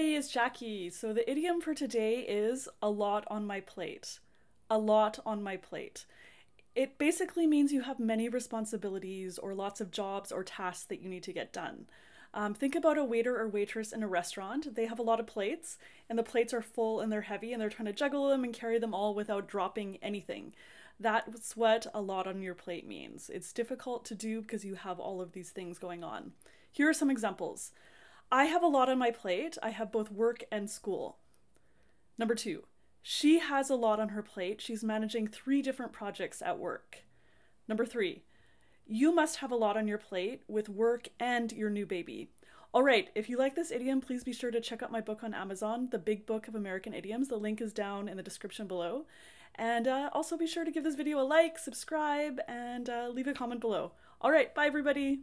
Hey, it's Jackie. So the idiom for today is a lot on my plate. A lot on my plate. It basically means you have many responsibilities or lots of jobs or tasks that you need to get done. Think about a waiter or waitress in a restaurant. They have a lot of plates and the plates are full and they're heavy and they're trying to juggle them and carry them all without dropping anything. That's what a lot on your plate means. It's difficult to do because you have all of these things going on. Here are some examples. I have a lot on my plate. I have both work and school. Number two, she has a lot on her plate. She's managing 3 different projects at work. Number three, you must have a lot on your plate with work and your new baby. All right, if you like this idiom, please be sure to check out my book on Amazon, The Big Book of American Idioms. The link is down in the description below. And also be sure to give this video a like, subscribe, and leave a comment below. All right, bye everybody.